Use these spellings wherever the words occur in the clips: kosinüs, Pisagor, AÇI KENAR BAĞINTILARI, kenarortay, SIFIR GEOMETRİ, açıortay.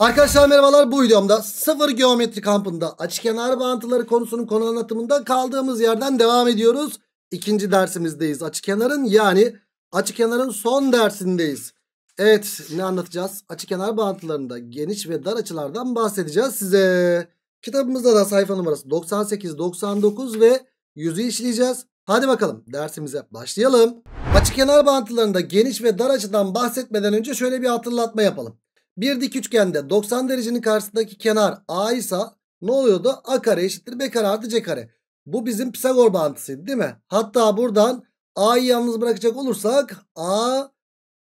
Arkadaşlar merhabalar, bu videomda sıfır geometri kampında açı kenar bağıntıları konusunun konu anlatımında kaldığımız yerden devam ediyoruz. İkinci dersimizdeyiz, açıkenarın yani açıkenarın son dersindeyiz. Evet, ne anlatacağız? Açıkenar bağıntılarında geniş ve dar açılardan bahsedeceğiz size. Kitabımızda da sayfa numarası 98, 99 ve 100'ü işleyeceğiz. Hadi bakalım dersimize başlayalım. Açıkenar bağıntılarında geniş ve dar açıdan bahsetmeden önce şöyle bir hatırlatma yapalım. Bir dik üçgende 90 derecenin karşısındaki kenar A ise ne oluyordu? A kare eşittir B kare artı C kare. Bu bizim Pisagor bağıntısıydı değil mi? Hatta buradan A'yı yalnız bırakacak olursak A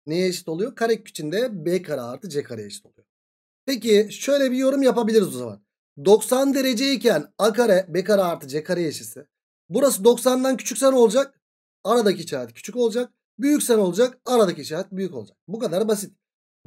neye eşit oluyor? Karekök içinde B kare artı C kare eşit oluyor. Peki şöyle bir yorum yapabiliriz o zaman. 90 dereceyken A kare B kare artı C kare eşitse, burası 90'dan küçükse ne olacak? Aradaki işaret küçük olacak. Büyükse ne olacak? Aradaki işaret büyük olacak. Bu kadar basit.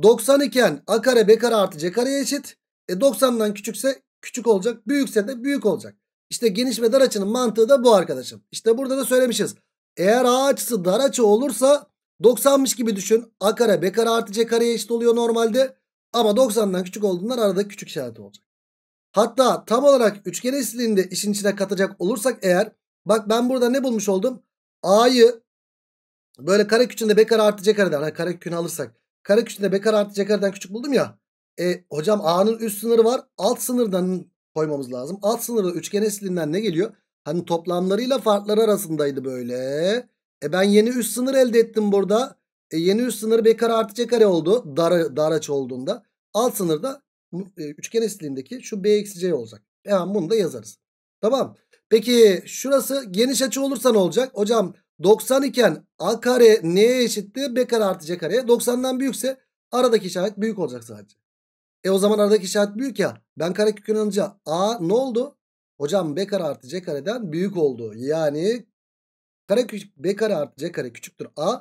90 iken A kare B kare artı C kareye eşit. 90'dan küçükse küçük olacak. Büyükse de büyük olacak. İşte geniş ve dar açının mantığı da bu arkadaşım. İşte burada da söylemişiz. Eğer A açısı dar açı olursa 90'mış gibi düşün. A kare B kare artı C kareye eşit oluyor normalde. Ama 90'dan küçük olduğundan arada küçük işareti olacak. Hatta tam olarak üçgen eşitliğini de işin içine katacak olursak eğer. Bak ben burada ne bulmuş oldum? A'yı böyle karekök içinde B kare artı C kareden. Hani karekökünü alırsak. Karekök içinde B kare artı C kareden küçük buldum ya. Hocam A'nın üst sınırı var. Alt sınırdan koymamız lazım. Alt sınırı üçgen eşitliğinden ne geliyor? Hani toplamlarıyla farkları arasındaydı böyle. Ben yeni üst sınır elde ettim burada. Yeni üst sınır B kare artı C kare oldu. Dar açı olduğunda. Alt sınırda üçgen eşitliğindeki şu B eksi C olacak. Hemen bunu da yazarız. Tamam. Peki şurası geniş açı olursa ne olacak? Hocam 90 iken A kare neye eşitti? B kare artı C kareye. 90'dan büyükse aradaki işaret büyük olacak sadece. O zaman aradaki işaret büyük ya. Ben karekökünü alınca A ne oldu? Hocam B kare artı C kareden büyük oldu. Yani B kare artı C kare küçüktür A.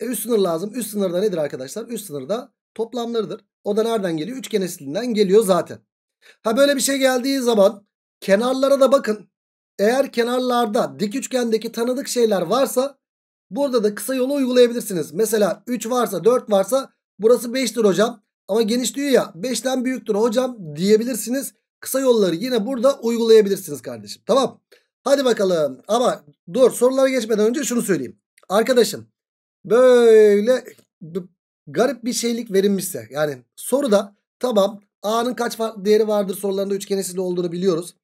Üst sınır lazım. Üst sınırda nedir arkadaşlar? Üst sınırda toplamlarıdır. O da nereden geliyor? Üçgen eşitliğinden geliyor zaten. Ha böyle bir şey geldiği zaman kenarlara da bakın. Eğer kenarlarda dik üçgendeki tanıdık şeyler varsa burada da kısa yolu uygulayabilirsiniz. Mesela 3 varsa 4 varsa burası 5'tir hocam. Ama geniş diyor ya 5'ten büyüktür hocam diyebilirsiniz. Kısa yolları yine burada uygulayabilirsiniz kardeşim. Tamam. Hadi bakalım. Ama dur, sorulara geçmeden önce şunu söyleyeyim. Arkadaşım böyle garip bir şeylik verilmişse yani soruda tamam A'nın kaç farklı değeri vardır sorularında üçgen eşitliği olduğunu biliyoruz.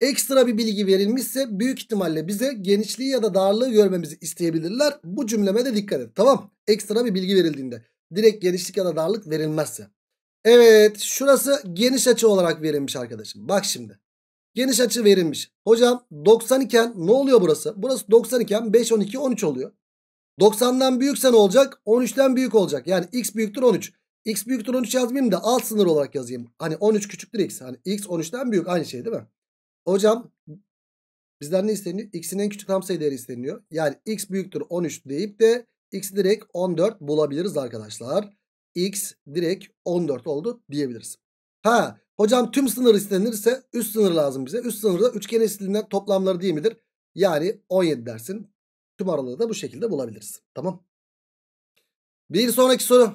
Ekstra bir bilgi verilmişse büyük ihtimalle bize genişliği ya da darlığı görmemizi isteyebilirler. Bu cümleme de dikkat et. Tamam. Ekstra bir bilgi verildiğinde. Direkt genişlik ya da darlık verilmezse. Evet. Şurası geniş açı olarak verilmiş arkadaşım. Bak şimdi. Geniş açı verilmiş. Hocam 90 iken ne oluyor burası? Burası 90 iken 5, 12, 13 oluyor. 90'dan büyükse ne olacak? 13'ten büyük olacak. Yani x büyüktür 13. X büyüktür 13 yazmayayım da alt sınır olarak yazayım. Hani 13 küçüktür x. Hani x 13'ten büyük. Aynı şey değil mi? Hocam bizden ne isteniyor? X'in en küçük tam sayı değeri isteniyor. Yani x büyüktür 13 deyip de x direkt 14 bulabiliriz arkadaşlar. X direkt 14 oldu diyebiliriz. Ha hocam tüm sınır istenirse üst sınır lazım bize. Üst sınırda üçgen eşitliğinden toplamları değil midir? Yani 17 dersin. Tüm aralığı da bu şekilde bulabiliriz. Tamam. Bir sonraki soru.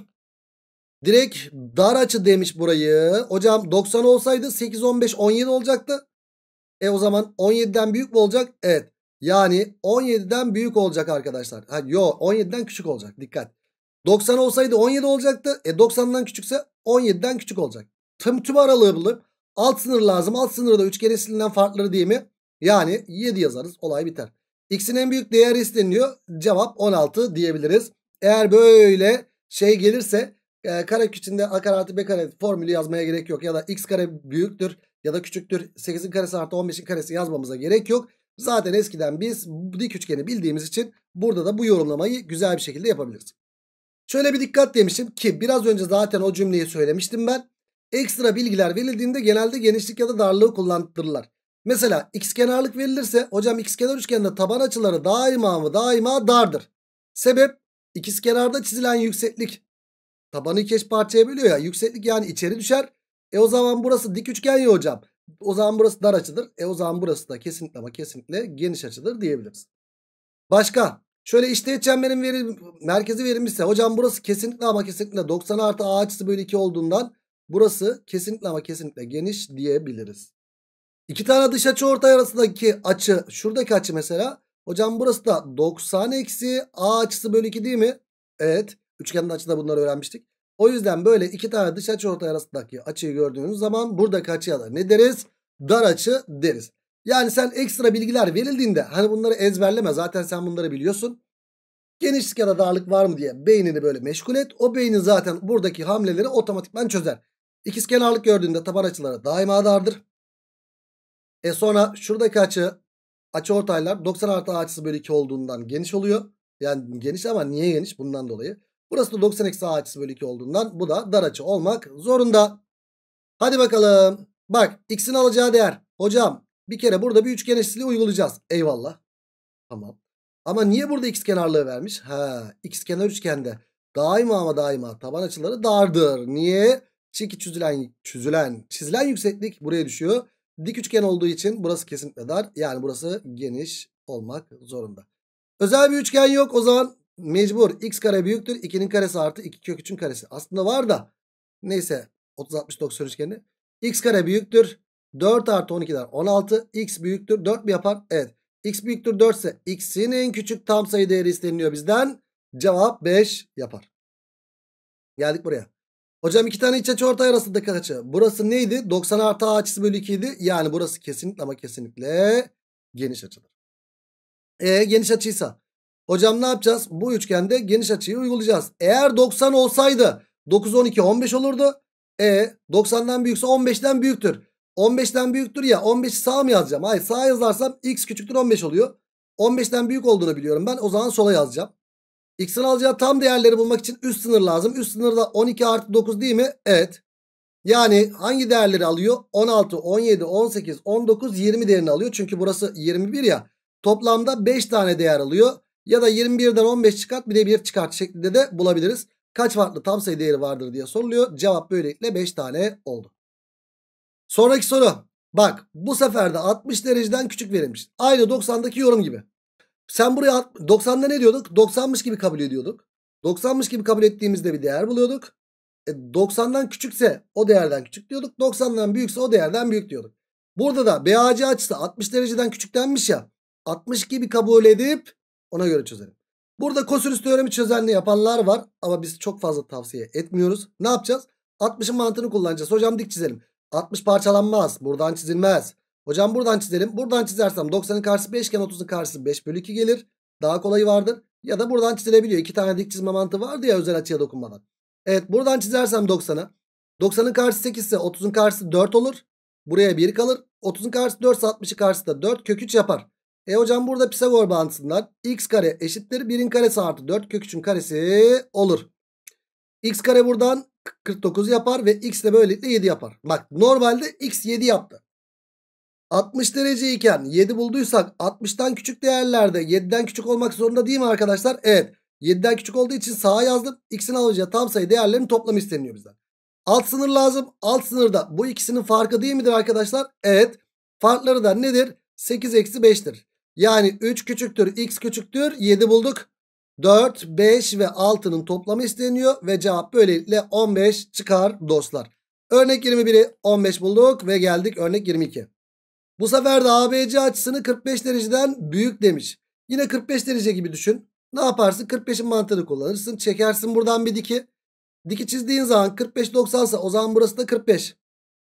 Direkt dar açı demiş burayı. Hocam 90 olsaydı 8, 15, 17 olacaktı. O zaman 17'den büyük mü olacak? Evet. Yani 17'den büyük olacak arkadaşlar. Yok 17'den küçük olacak. Dikkat. 90 olsaydı 17 olacaktı. 90'dan küçükse 17'den küçük olacak. Tüm aralığı bulup alt sınır lazım. Alt sınırı da üçgen eşitliğinden farkları değil mi? Yani 7 yazarız. Olay biter. X'in en büyük değeri isteniyor. Cevap 16 diyebiliriz. Eğer böyle şey gelirse karekök içinde A kare artı B kare formülü yazmaya gerek yok. Ya da X kare büyüktür. Ya da küçüktür 8'in karesi artı 15'in karesi yazmamıza gerek yok. Zaten eskiden biz dik üçgeni bildiğimiz için burada da bu yorumlamayı güzel bir şekilde yapabiliriz. Şöyle bir dikkat demiştim ki biraz önce zaten o cümleyi söylemiştim ben. Ekstra bilgiler verildiğinde genelde genişlik ya da darlığı kullandırırlar. Mesela ikizkenarlık verilirse hocam ikizkenar üçgende taban açıları daima dardır. Sebep ikizkenarda çizilen yükseklik. Tabanı iki eş parçaya bölüyor ya yükseklik yani içeri düşer. O zaman burası dik üçgen ya hocam. O zaman burası dar açıdır. O zaman burası da kesinlikle ama kesinlikle geniş açıdır diyebiliriz. Başka. Şöyle işteğet çemberin merkezi verilmişse hocam burası kesinlikle ama kesinlikle 90 artı A açısı bölü 2 olduğundan Burası kesinlikle ama kesinlikle geniş diyebiliriz. İki tane dış açı ortay arasındaki açı, şuradaki açı mesela. Hocam burası da 90 eksi A açısı bölü 2 değil mi? Evet. Üçgenin açısında bunları öğrenmiştik. O yüzden böyle iki tane dış açı ortay arasındaki açıyı gördüğünüz zaman buradaki açıya da ne deriz? Dar açı deriz. Yani sen ekstra bilgiler verildiğinde hani bunları ezberleme, zaten sen bunları biliyorsun. Genişlik ya da darlık var mı diye beynini böyle meşgul et. O beynin zaten buradaki hamleleri otomatikman çözer. İkizkenarlık gördüğünde taban açıları daima dardır. Sonra şuradaki açıortaylar 90 artı A açısı bölü 2 olduğundan geniş oluyor. Yani geniş ama niye geniş? Bundan dolayı. Burası da 90 eksi A açısı bölü 2 olduğundan bu da dar açı olmak zorunda. Hadi bakalım. Bak x'in alacağı değer. Hocam bir kere burada bir üçgen eşitliği uygulayacağız. Eyvallah. Tamam. Ama niye burada x kenarlığı vermiş? X kenar üçgende daima ama daima taban açıları dardır. Niye? Çünkü çizilen yükseklik buraya düşüyor. Dik üçgen olduğu için burası kesinlikle dar. Yani burası geniş olmak zorunda. Özel bir üçgen yok. O zaman mecbur x kare büyüktür 2'nin karesi artı 2 kök 3'ün karesi. Aslında var da neyse 30-60-90 üçgeni. X kare büyüktür 4 artı 12'den 16. X büyüktür 4 mi yapar? Evet. X büyüktür 4 ise x'in en küçük tam sayı değeri isteniliyor bizden. Cevap 5 yapar. Geldik buraya. Hocam iki tane iç açı ortay arasındaki açı. Burası neydi? 90 artı A açısı bölü 2 idi. Yani burası kesinlikle ama kesinlikle geniş açıdır. Geniş açıysa. Hocam ne yapacağız? Bu üçgende geniş açıyı uygulayacağız. Eğer 90 olsaydı 9, 12, 15 olurdu. 90'dan büyükse 15'ten büyüktür. 15'ten büyüktür ya, 15'i sağa mı yazacağım? Hayır, sağa yazarsam x küçüktür 15 oluyor. 15'ten büyük olduğunu biliyorum ben. O zaman sola yazacağım. X'in alacağı tam değerleri bulmak için üst sınır lazım. Üst sınır da 12 artı 9 değil mi? Evet. Yani hangi değerleri alıyor? 16, 17, 18, 19, 20 değerini alıyor. Çünkü burası 21 ya. Toplamda 5 tane değer alıyor. Ya da 21'den 15 çıkart bir de 1 çıkart şeklinde de bulabiliriz. Kaç farklı tam sayı değeri vardır diye soruluyor. Cevap böylelikle 5 tane oldu. Sonraki soru. Bak bu sefer de 60 dereceden küçük verilmiş. Aynı 90'daki yorum gibi. Sen buraya 90'da ne diyorduk? 90'mış gibi kabul ediyorduk. 90'mış gibi kabul ettiğimizde bir değer buluyorduk. 90'dan küçükse o değerden küçük diyorduk. 90'dan büyükse o değerden büyük diyorduk. Burada da BAC açısı 60 dereceden küçüktenmiş ya. 60 gibi kabul edip ona göre çözelim. Burada kosinüs teoremi çözenli yapanlar var. Ama biz çok fazla tavsiye etmiyoruz. Ne yapacağız? 60'ın mantığını kullanacağız. Hocam dik çizelim. 60 parçalanmaz. Buradan çizilmez. Hocam buradan çizelim. Buradan çizersem 90'ın karşısı 5 iken 30'un karşısı 5 bölü 2 gelir. Daha kolayı vardır. Ya da buradan çizilebiliyor. İki tane dik çizme mantığı vardı ya özel açıya dokunmadan. Evet, buradan çizersem 90'ı. 90'ın karşısı 8 ise 30'un karşısı 4 olur. Buraya 1 kalır. 30'un karşısı 4 ise 60'ın karşısı da 4 kök 3 yapar. Hocam burada Pisagor bağıntısından x kare eşittir 1'in karesi artı 4 kök 3'ün karesi olur. X kare buradan 49 yapar ve x de böylelikle 7 yapar. Bak normalde x 7 yaptı. 60 derece iken 7 bulduysak 60'tan küçük değerlerde 7'den küçük olmak zorunda değil mi arkadaşlar? Evet. 7'den küçük olduğu için sağa yazdım. X'in alacağı tam sayı değerlerinin toplamı isteniyor bizden. Alt sınır lazım. Alt sınırda bu ikisinin farkı değil midir arkadaşlar? Evet. Farkları da nedir? 8 eksi 5'tir. Yani 3 küçüktür x küçüktür 7 bulduk. 4, 5 ve 6'nın toplamı isteniyor ve cevap böylelikle 15 çıkar dostlar. Örnek 21'i 15 bulduk ve geldik örnek 22. Bu sefer de ABC açısını 45 dereceden büyük demiş. Yine 45 derece gibi düşün. Ne yaparsın? 45'in mantığını kullanırsın. Çekersin buradan bir diki. Diki çizdiğin zaman 45 90 ise o zaman burası da 45.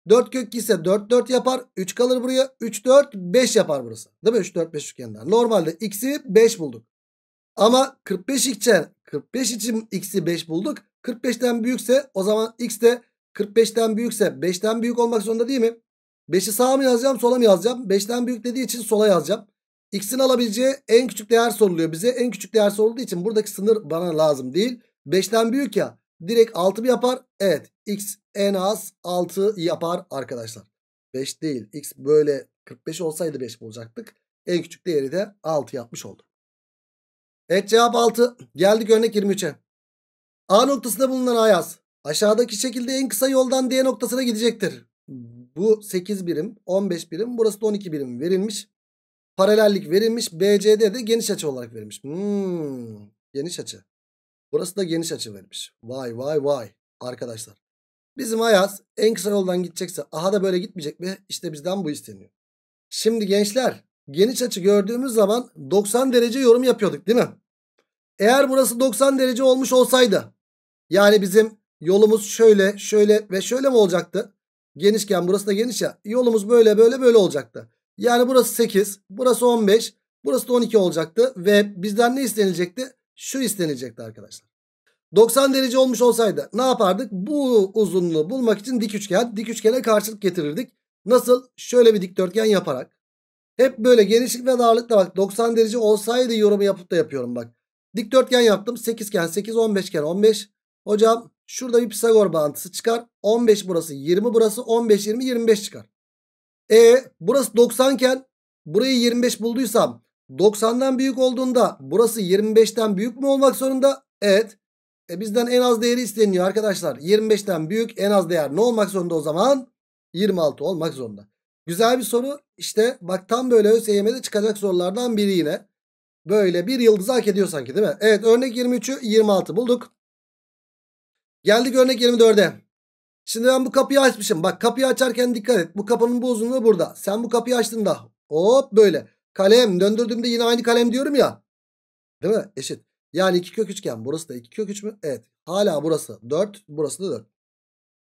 4 kök 2 ise 4 4 yapar. 3 kalır buraya. 3 4 5 yapar burası. Değil mi? 3 4 5 üçgeninden. Normalde x'i 5 bulduk. Ama 45 için x'i 5 bulduk. 45'ten büyükse o zaman x de 45'ten büyükse 5'ten büyük olmak zorunda değil mi? 5'i sağa mı yazacağım sola mı yazacağım? 5'ten büyük dediği için sola yazacağım. X'in alabileceği en küçük değer soruluyor bize. En küçük değer sorulduğu için buradaki sınır bana lazım değil. 5'ten büyük ya. Direkt 6 mı yapar? Evet. X en az 6 yapar arkadaşlar. 5 değil. X böyle 45 olsaydı 5 bulacaktık. En küçük değeri de 6 yapmış oldu. Evet, cevap 6. Geldik örnek 23'e. A noktasında bulunan A yaz. Aşağıdaki şekilde en kısa yoldan D noktasına gidecektir. Bu 8 birim, 15 birim, burası da 12 birim verilmiş. Paralellik verilmiş. BCD de geniş açı olarak verilmiş. Geniş açı. Burası da geniş açı verilmiş. Vay vay vay arkadaşlar. Bizim Ayaz en kısa yoldan gidecekse aha da böyle gitmeyecek mi? İşte bizden bu isteniyor. Şimdi gençler, geniş açı gördüğümüz zaman 90 derece yorum yapıyorduk değil mi? Eğer burası 90 derece olmuş olsaydı, yani bizim yolumuz şöyle şöyle ve şöyle mi olacaktı? Genişken burası da geniş ya, yolumuz böyle böyle böyle olacaktı. Yani burası 8, burası 15, burası da 12 olacaktı ve bizden ne istenilecekti? Şu istenilecekti arkadaşlar. 90 derece olmuş olsaydı ne yapardık? Bu uzunluğu bulmak için dik üçgen, dik üçgene karşılık getirirdik. Nasıl? Şöyle bir dikdörtgen yaparak. Hep böyle genişlik ve darlıkta bak 90 derece olsaydı yorumu yapıp da yapıyorum bak. Dikdörtgen yaptım. 8'ken 8, 15'ken 15. Hocam şurada bir Pisagor bağıntısı çıkar. 15 burası, 20 burası, 15, 20, 25 çıkar. Burası 90 iken burayı 25 bulduysam 90'dan büyük olduğunda burası 25'ten büyük mü olmak zorunda? Evet. Bizden en az değeri isteniyor arkadaşlar. 25'ten büyük en az değer ne olmak zorunda o zaman? 26 olmak zorunda. Güzel bir soru. İşte bak tam böyle ÖSYM'de çıkacak sorulardan biri yine. Böyle bir yıldızı hak ediyor sanki değil mi? Evet, örnek 23'ü 26 bulduk. Geldik örnek 24'e. Şimdi ben bu kapıyı açmışım. Bak kapıyı açarken dikkat et. Bu kapının bu uzunluğu burada. Sen bu kapıyı açtığında hop böyle. Kalem döndürdüğümde yine aynı kalem diyorum ya. Değil mi? Eşit. Yani 2 kök 3 iken burası da 2 kök 3 mü? Evet. Hala burası 4. Burası da 4.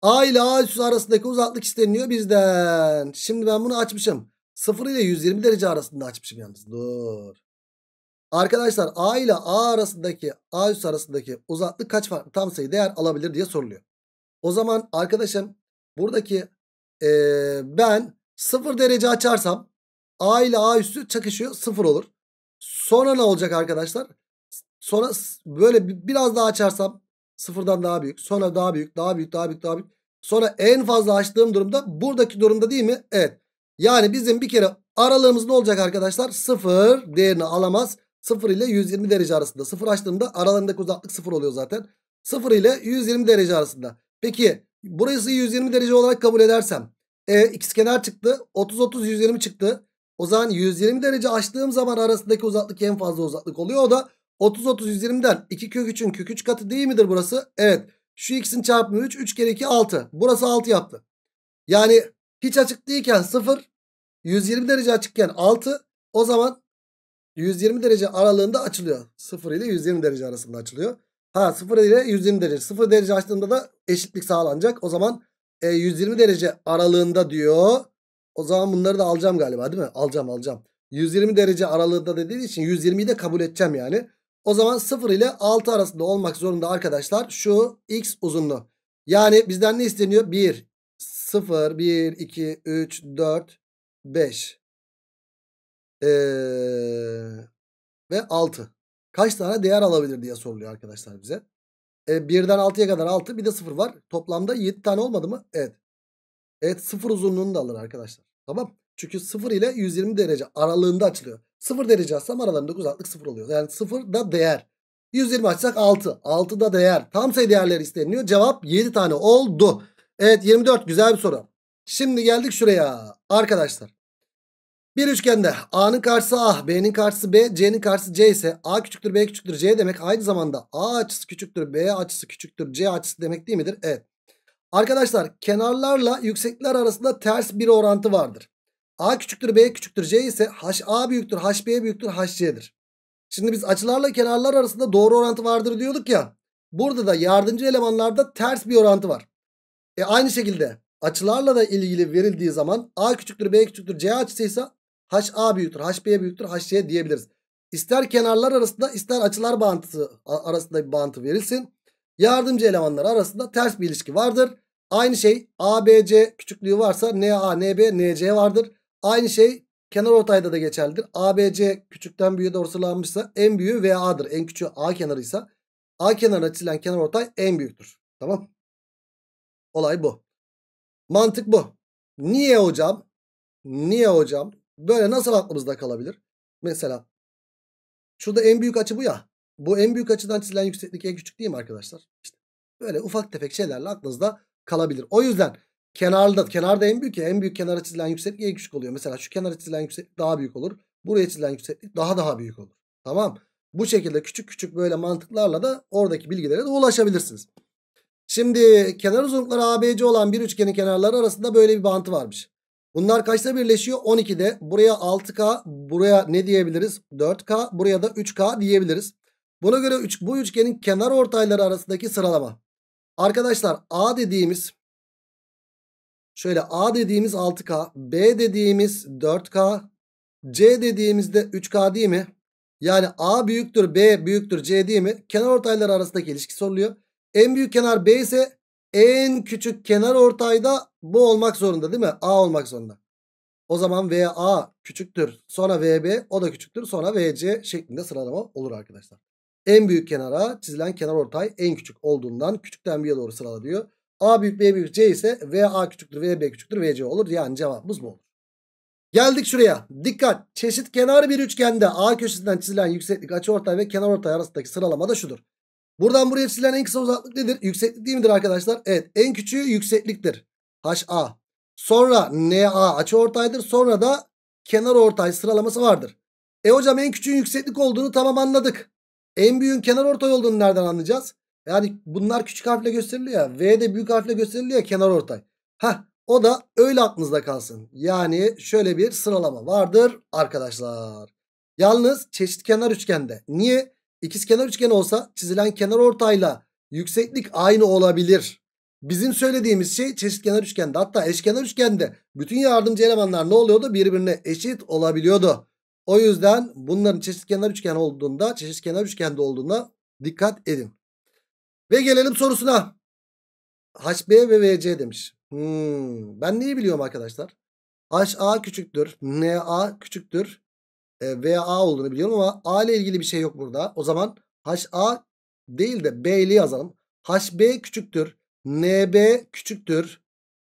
A ile A üssü arasındaki uzaklık isteniyor bizden. Şimdi ben bunu açmışım. 0 ile 120 derece arasında açmışım yalnız. Dur. Arkadaşlar A ile A üssü arasındaki uzaklık kaç farklı tam sayı değer alabilir diye soruluyor. O zaman arkadaşım buradaki ben 0 derece açarsam A ile A üssü çakışıyor, 0 olur. Sonra ne olacak arkadaşlar? Sonra böyle biraz daha açarsam 0'dan daha büyük. Sonra daha büyük, daha büyük, daha büyük, daha büyük. Sonra en fazla açtığım durumda buradaki durumda değil mi? Evet. Yani bizim bir kere aralığımız ne olacak arkadaşlar? 0 değerini alamaz. 0 ile 120 derece arasında. 0 açtığımda aralarındaki uzaklık 0 oluyor zaten. 0 ile 120 derece arasında. Peki burası 120 derece olarak kabul edersem. İkizkenar çıktı. 30-30-120 çıktı. O zaman 120 derece açtığım zaman arasındaki uzaklık en fazla uzaklık oluyor. O da 30-30-120'den 2 kök 3'ün kök 3 katı değil midir burası? Evet. Şu ikisinin çarpımı 3. 3 kere 2 6. Burası 6 yaptı. Yani hiç açık değilken 0. 120 derece açıkken 6. O zaman 120 derece aralığında açılıyor. 0 ile 120 derece arasında açılıyor. 0 ile 120 derece. 0 derece açtığında da eşitlik sağlanacak. O zaman 120 derece aralığında diyor. O zaman bunları da alacağım galiba değil mi? Alacağım alacağım. 120 derece aralığında dediği için 120'yi de kabul edeceğim yani. O zaman 0 ile 6 arasında olmak zorunda arkadaşlar. Şu x uzunluğu. Yani bizden ne isteniyor? 1, 0, 1, 2, 3, 4, 5 ve 6. Kaç tane değer alabilir diye soruluyor arkadaşlar bize. 1'den 6'ya kadar 6, bir de 0 var. Toplamda 7 tane olmadı mı? Evet. Evet, 0 uzunluğunu da alır arkadaşlar. Tamam. Çünkü 0 ile 120 derece aralığında açılıyor. 0 derece açsam aralarındaki uzaklık 0 oluyor. Yani 0 da değer. 120 açsak 6. 6 da değer. Tam sayı değerleri isteniliyor. Cevap 7 tane oldu. Evet, 24 güzel bir soru. Şimdi geldik şuraya arkadaşlar. Bir üçgende A'nın karşısı A, B'nin karşısı B, C'nin karşısı C ise A küçüktür B küçüktür C demek aynı zamanda A açısı küçüktür B açısı küçüktür C açısı demek değil midir? Evet. Arkadaşlar kenarlarla yükseklikler arasında ters bir orantı vardır. A küçüktür B küçüktür C ise HA büyüktür HB büyüktür HC'dir. Şimdi biz açılarla kenarlar arasında doğru orantı vardır diyorduk ya. Burada da yardımcı elemanlarda ters bir orantı var. Aynı şekilde açılarla da ilgili verildiği zaman A küçüktür B küçüktür C açısıysa HA büyüktür, HB büyüktür, HC diyebiliriz. İster kenarlar arasında ister açılar bağıntısı arasında bir bağıntı verilsin. Yardımcı elemanlar arasında ters bir ilişki vardır. Aynı şey ABC küçüklüğü varsa NA, NB, NC vardır. Aynı şey kenarortayda da geçerlidir. ABC küçükten büyüğe doğru sıralanmışsa en büyüğü VA'dır. En küçüğü A kenarıysa A kenarına çizilen kenarortay en büyüktür. Tamam. Olay bu. Mantık bu. Niye hocam? Niye hocam? Böyle nasıl aklımızda kalabilir? Mesela şurada en büyük açı bu ya. Bu en büyük açıdan çizilen yükseklik en küçük değil mi arkadaşlar? İşte böyle ufak tefek şeylerle aklınızda kalabilir. O yüzden kenarda en büyük ya. En büyük kenara çizilen yükseklik en küçük oluyor. Mesela şu kenara çizilen yükseklik daha büyük olur. Buraya çizilen yükseklik daha büyük olur. Tamam. Bu şekilde küçük küçük böyle mantıklarla da oradaki bilgilere de ulaşabilirsiniz. Şimdi kenar uzunlukları ABC olan bir üçgenin kenarları arasında böyle bir bantı varmış. Bunlar kaçta birleşiyor? 12'de. Buraya 6K, buraya ne diyebiliriz? 4K, buraya da 3K diyebiliriz. Buna göre bu üçgenin kenar ortayları arasındaki sıralama. Arkadaşlar A dediğimiz şöyle, A dediğimiz 6K, B dediğimiz 4K, C dediğimizde 3K değil mi? Yani A büyüktür B büyüktür C değil mi? Kenar ortayları arasındaki ilişki soruluyor. En büyük kenar B ise en küçük kenar ortayda bu olmak zorunda değil mi? A olmak zorunda. O zaman VA küçüktür, sonra VB, o da küçüktür, sonra VC şeklinde sıralama olur arkadaşlar. En büyük kenara çizilen kenar ortay en küçük olduğundan küçükten büyüğe doğru sırala diyor. A büyük B büyük C ise VA küçüktür VB küçüktür VC olur. Yani cevabımız bu olur. Geldik şuraya. Dikkat! Çeşit kenar bir üçgende A köşesinden çizilen yükseklik, açıortay ve kenarortay arasındaki sıralama da şudur. Buradan buraya çizilen en kısa uzaklık nedir? Yükseklik değil midir arkadaşlar? Evet, en küçüğü yüksekliktir. HA. Sonra NA açıortaydır. Sonra da kenarortay sıralaması vardır. E hocam en küçüğün yükseklik olduğunu tamam anladık. En büyüğün kenarortay olduğunu nereden anlayacağız? Yani bunlar küçük harfle gösteriliyor ya. V de büyük harfle gösteriliyor ya, kenarortay. Heh. O da öyle aklınızda kalsın. Yani şöyle bir sıralama vardır arkadaşlar. Yalnız çeşitkenar üçgende. Niye? İkizkenar üçgen olsa çizilen kenar ortayla yükseklik aynı olabilir. Bizim söylediğimiz şey çeşitkenar üçgende. Hatta eşkenar üçgende bütün yardımcı elemanlar ne oluyordu? Birbirine eşit olabiliyordu. O yüzden bunların çeşitkenar üçgende olduğunda dikkat edin. Ve gelelim sorusuna. HB ve VC demiş. Ben neyi biliyorum arkadaşlar? HA küçüktür, NA küçüktür, VA olduğunu biliyorum ama A ile ilgili bir şey yok burada. O zaman HA değil de B'li yazalım. HB küçüktür, NB küçüktür,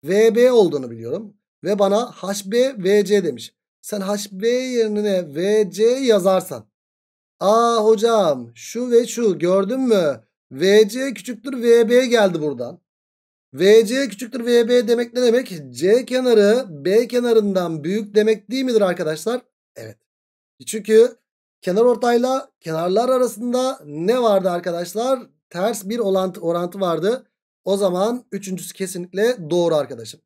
VB olduğunu biliyorum. Ve bana HB VC demiş. Sen HB yerine VC yazarsan, aa hocam şu ve şu, gördün mü? VC küçüktür, VB geldi buradan. VC küçüktür VB demek ne demek? C kenarı B kenarından büyük demek değil midir arkadaşlar? Evet. Çünkü kenar ortayla kenarlar arasında ne vardı arkadaşlar? Ters bir orantı vardı. O zaman üçüncüsü kesinlikle doğru arkadaşım.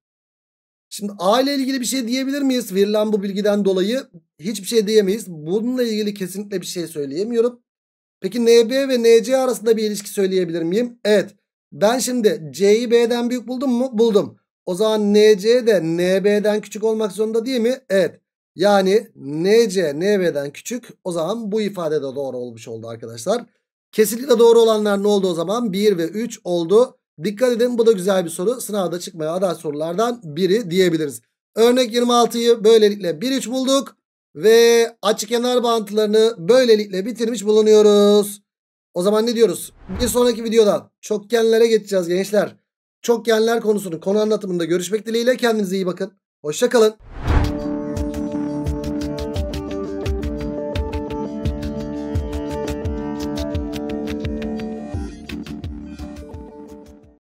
Şimdi A ile ilgili bir şey diyebilir miyiz? Verilen bu bilgiden dolayı hiçbir şey diyemeyiz. Bununla ilgili kesinlikle bir şey söyleyemiyorum. Peki NB ve NC arasında bir ilişki söyleyebilir miyim? Evet. Ben şimdi C'yi B'den büyük buldum mu? Buldum. O zaman NC de NB'den küçük olmak zorunda değil mi? Evet. Yani NC NB'den küçük. O zaman bu ifade de doğru olmuş oldu arkadaşlar. Kesinlikle doğru olanlar ne oldu o zaman? 1 ve 3 oldu. Dikkat edin, bu da güzel bir soru. Sınavda çıkmaya aday sorulardan biri diyebiliriz. Örnek 26'yı böylelikle 1-3 bulduk. Ve açıkenar bağıntılarını böylelikle bitirmiş bulunuyoruz. O zaman ne diyoruz? Bir sonraki videoda çokgenlere geçeceğiz gençler. Çokgenler konusunun konu anlatımında görüşmek dileğiyle, kendinize iyi bakın. Hoşça kalın.